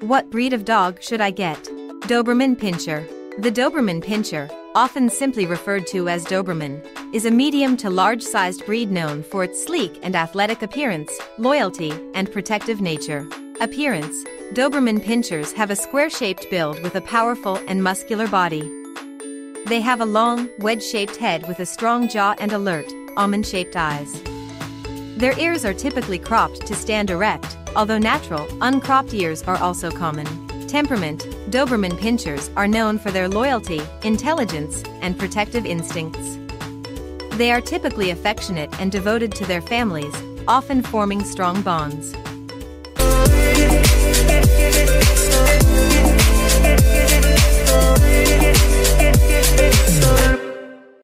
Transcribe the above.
What breed of dog should I get? Doberman Pinscher. The Doberman Pinscher, often simply referred to as Doberman, is a medium to large-sized breed known for its sleek and athletic appearance, loyalty, and protective nature. Appearance: Doberman Pinschers have a square-shaped build with a powerful and muscular body. They have a long, wedge-shaped head with a strong jaw and alert, almond-shaped eyes. Their ears are typically cropped to stand erect, although natural, uncropped ears are also common. Temperament: Doberman Pinschers are known for their loyalty, intelligence, and protective instincts. They are typically affectionate and devoted to their families, often forming strong bonds.